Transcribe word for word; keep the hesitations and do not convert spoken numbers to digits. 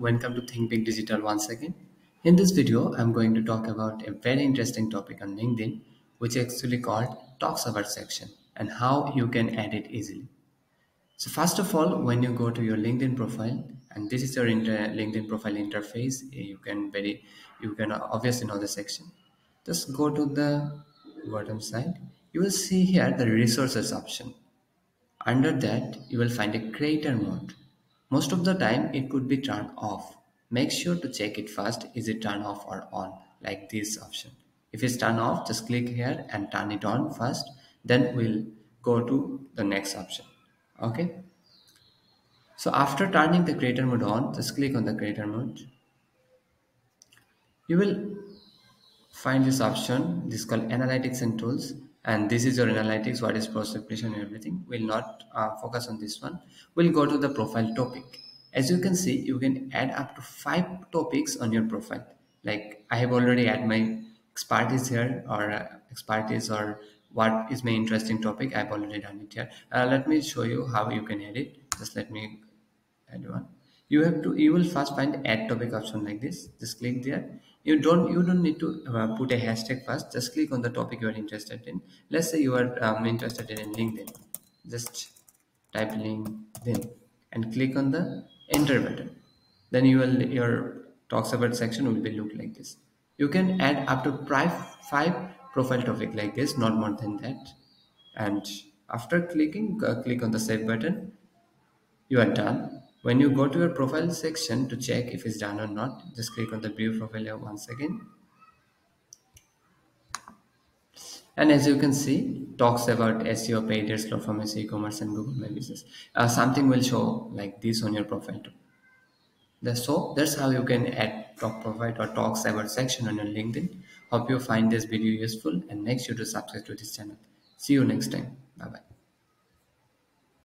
Welcome to Think Big Digital once again. In this video, I'm going to talk about a very interesting topic on LinkedIn, which is actually called Talks About section and how you can add it easily. So first of all, when you go to your LinkedIn profile, and this is your inter LinkedIn profile interface, you can very, you can obviously know the section. Just go to the bottom side. You will see here the resources option. Under that, you will find a creator mode. Most of the time, it could be turned off. Make sure to check it first. Is it turned off or on? Like this option. If it's turned off, just click here and turn it on first. Then we'll go to the next option. Okay. So after turning the creator mode on, just click on the creator mode. You will find this option. This is called analytics and tools. And this is your analytics, what is precipitation and everything. We'll not uh, focus on this one. We'll go to the profile topic. As you can see, you can add up to five topics on your profile. Like I have already added my expertise here, or uh, expertise, or what is my interesting topic. I've already done it here. Uh, let me show you how you can add it. Just let me add one. You have to. You will first find add topic option like this. Just click there. You don't you don't need to uh, put a hashtag first. Just click on the topic you are interested in. Let's say you are um, interested in LinkedIn. Just type LinkedIn and click on the enter button. Then you will your talks about section will be look like this. You can add up to five profile topic like this, not more than that. And after clicking, uh, click on the save button. You are done. When you go to your profile section to check if it's done or not, just click on the view profile here once again. And as you can see, talks about S E O, paid ads, slow form S E O, e-commerce, and Google My Business. Uh, something will show like this on your profile too. That's so that's how you can add talk profile or talks about section on your LinkedIn. Hope you find this video useful and make sure to subscribe to this channel. See you next time. Bye bye.